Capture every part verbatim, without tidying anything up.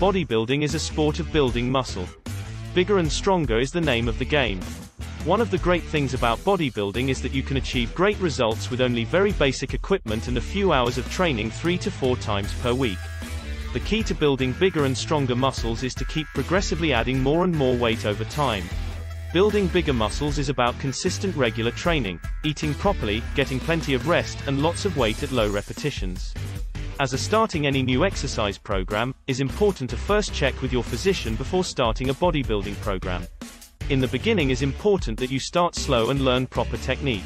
Bodybuilding is a sport of building muscle. Bigger and stronger is the name of the game. One of the great things about bodybuilding is that you can achieve great results with only very basic equipment and a few hours of training three to four times per week. The key to building bigger and stronger muscles is to keep progressively adding more and more weight over time. Building bigger muscles is about consistent regular training, eating properly, getting plenty of rest, and lots of weight at low repetitions. As a starting any new exercise program, is important to first check with your physician before starting a bodybuilding program. In the beginning is important that you start slow and learn proper technique.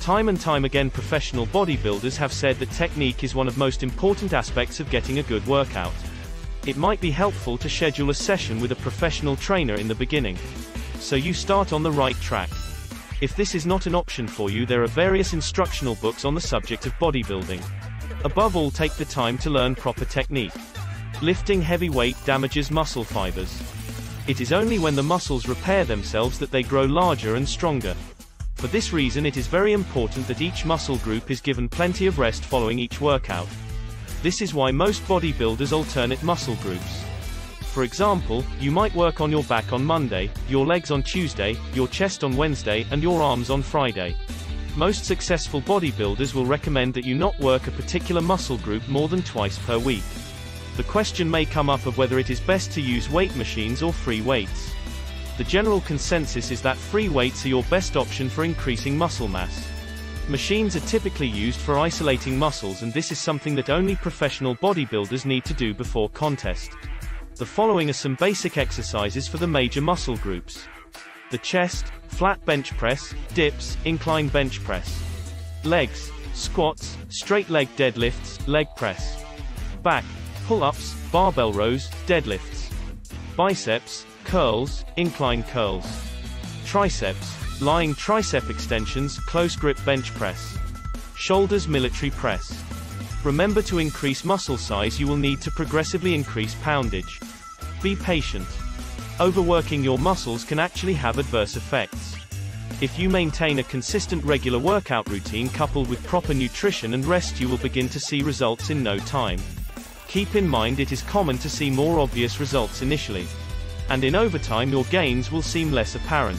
Time and time again professional bodybuilders have said that technique is one of most important aspects of getting a good workout. It might be helpful to schedule a session with a professional trainer in the beginning, so you start on the right track. If this is not an option for you, there are various instructional books on the subject of bodybuilding. Above all, take the time to learn proper technique. Lifting heavy weight damages muscle fibers. It is only when the muscles repair themselves that they grow larger and stronger. For this reason, it is very important that each muscle group is given plenty of rest following each workout. This is why most bodybuilders alternate muscle groups. For example, you might work on your back on Monday, your legs on Tuesday, your chest on Wednesday, and your arms on Friday. Most successful bodybuilders will recommend that you not work a particular muscle group more than twice per week. The question may come up of whether it is best to use weight machines or free weights. The general consensus is that free weights are your best option for increasing muscle mass. Machines are typically used for isolating muscles, and this is something that only professional bodybuilders need to do before contest. The following are some basic exercises for the major muscle groups: the chest, flat bench press, dips, incline bench press. Legs, squats, straight leg deadlifts, leg press. Back, pull-ups, barbell rows, deadlifts. Biceps, curls, incline curls. Triceps, lying tricep extensions, close grip bench press. Shoulders military press. Remember, to increase muscle size you will need to progressively increase poundage. Be patient. Overworking your muscles can actually have adverse effects. If you maintain a consistent regular workout routine coupled with proper nutrition and rest, you will begin to see results in no time. Keep in mind it is common to see more obvious results initially, and in overtime your gains will seem less apparent.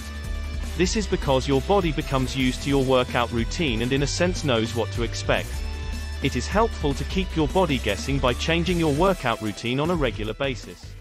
This is because your body becomes used to your workout routine and in a sense knows what to expect. It is helpful to keep your body guessing by changing your workout routine on a regular basis.